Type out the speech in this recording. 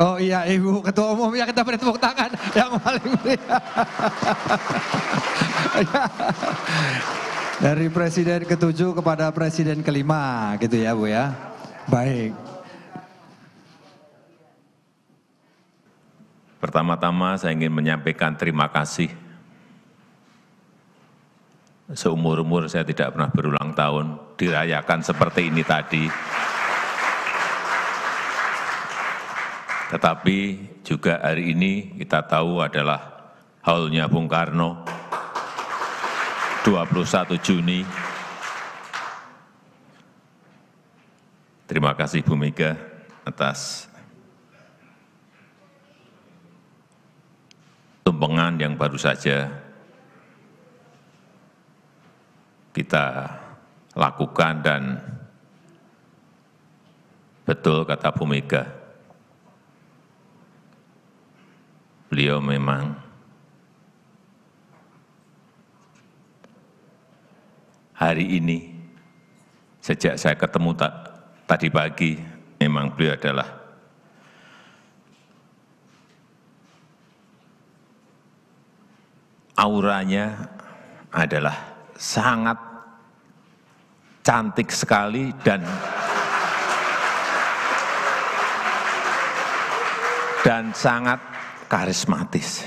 Oh iya, Ibu Ketua Umum, ya kita beri tepuk tangan yang paling meriah. Dari Presiden ke-7 kepada Presiden ke-5 gitu ya Bu ya. Baik. Pertama-tama saya ingin menyampaikan terima kasih. Seumur-umur saya tidak pernah berulang tahun dirayakan seperti ini tadi. Tetapi juga hari ini kita tahu adalah haulnya Bung Karno, 21 Juni. Terima kasih Bu Mega atas tumpengan yang baru saja kita lakukan dan betul kata Bu Mega. Beliau memang hari ini, sejak saya ketemu tadi pagi, memang beliau adalah auranya adalah sangat cantik sekali dan sangat karismatis.